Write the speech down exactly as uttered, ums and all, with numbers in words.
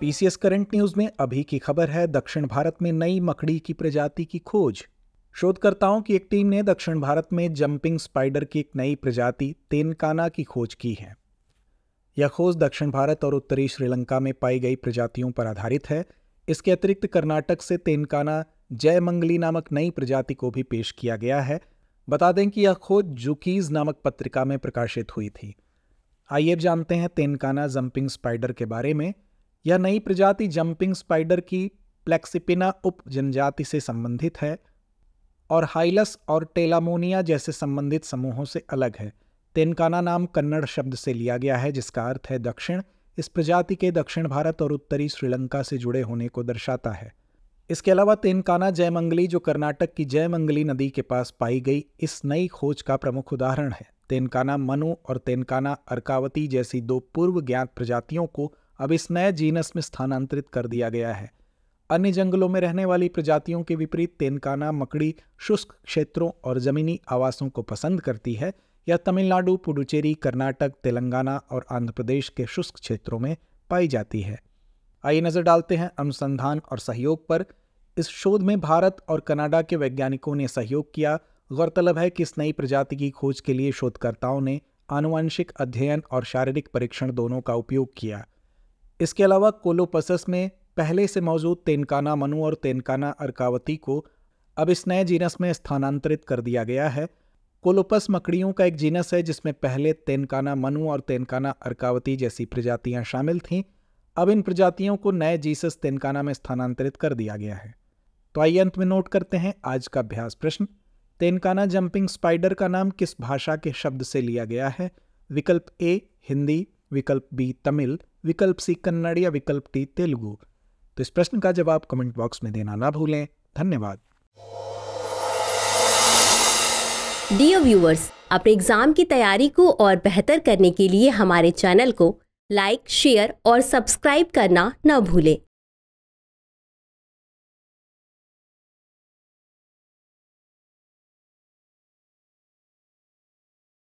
PCS current news में अभी की खबर है, दक्षिण भारत में नई मकड़ी की प्रजाति की खोज। शोधकर्ताओं की एक टीम ने दक्षिण भारत में जंपिंग स्पाइडर की एक नई प्रजाति तेनकाना की खोज की है। यह खोज दक्षिण भारत और उत्तरी श्रीलंका में पाई गई प्रजातियों पर आधारित है। इसके अतिरिक्त कर्नाटक से तेनकाना जयमंगली नामक नई प्रजाति को भी पेश किया गया है। बता दें कि यह खोज ज़ूकीज़ नामक पत्रिका में प्रकाशित हुई थी। आइए जानते हैं तेनकाना जंपिंग स्पाइडर के बारे में। यह नई प्रजाति जंपिंग स्पाइडर की प्लेक्सिपिना उप जनजाति से संबंधित है और हाइलस और टेलामोनिया जैसे संबंधित समूहों से अलग है। तेनकाना नाम कन्नड़ शब्द से लिया गया है, जिसका अर्थ है दक्षिण। इस प्रजाति के दक्षिण भारत और उत्तरी श्रीलंका से जुड़े होने को दर्शाता है। इसके अलावा तेनकाना जयमंगली, जो कर्नाटक की जयमंगली नदी के पास पाई गई, इस नई खोज का प्रमुख उदाहरण है। तेनकाना मनु और तेनकाना अर्कावती जैसी दो पूर्व ज्ञात प्रजातियों को अब इस नए जीनस में स्थानांतरित कर दिया गया है। अन्य जंगलों में रहने वाली प्रजातियों के विपरीत तेनकाना मकड़ी शुष्क क्षेत्रों और जमीनी आवासों को पसंद करती है। यह तमिलनाडु, पुडुचेरी, कर्नाटक, तेलंगाना और आंध्र प्रदेश के शुष्क क्षेत्रों में पाई जाती है। आइए नजर डालते हैं अनुसंधान और सहयोग पर। इस शोध में भारत और कनाडा के वैज्ञानिकों ने सहयोग किया। गौरतलब है कि इस नई प्रजाति की खोज के लिए शोधकर्ताओं ने आनुवंशिक अध्ययन और शारीरिक परीक्षण दोनों का उपयोग किया। इसके अलावा कोलोपसस में पहले से मौजूद तेनकाना मनु और तेनकाना अर्कावती को अब इस नए जीनस में स्थानांतरित कर दिया गया है। कोलोपस मकड़ियों का एक जीनस है जिसमें पहले तेनकाना मनु और तेनकाना अर्कावती जैसी प्रजातियां शामिल थीं। अब इन प्रजातियों को नए जीनस तेनकाना में स्थानांतरित कर दिया गया है। तो आइए अंत में नोट करते हैं आज का अभ्यास प्रश्न। तेनकाना जंपिंग स्पाइडर का नाम किस भाषा के शब्द से लिया गया है? विकल्प ए हिंदी, विकल्प बी तमिल, विकल्प सी कन्नड़ या विकल्प डी तेलुगु। तो इस प्रश्न का जवाब कमेंट बॉक्स में देना ना भूलें। धन्यवाद। डियर व्यूअर्स, अपने एग्जाम की तैयारी को और बेहतर करने के लिए हमारे चैनल को लाइक, शेयर और सब्सक्राइब करना ना भूलें।